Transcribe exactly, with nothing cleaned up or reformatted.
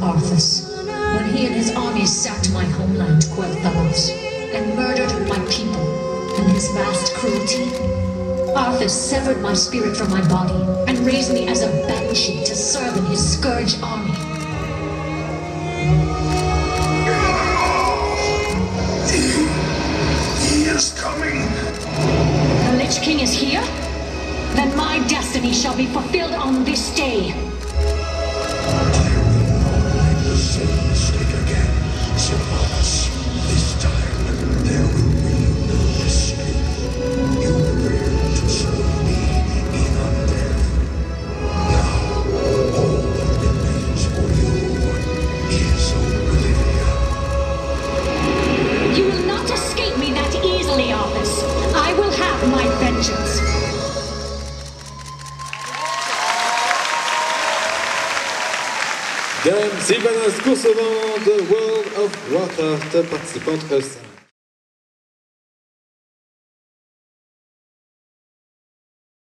Arthas, when he and his armies sacked my homeland, Quel'Thalas, and murdered my people in his vast cruelty, Arthas severed my spirit from my body and raised me as a banshee to serve in his scourge army. He is coming! The Lich King is here? Then my destiny shall be fulfilled on this day! Sylvanas, de World of Warcraft, participante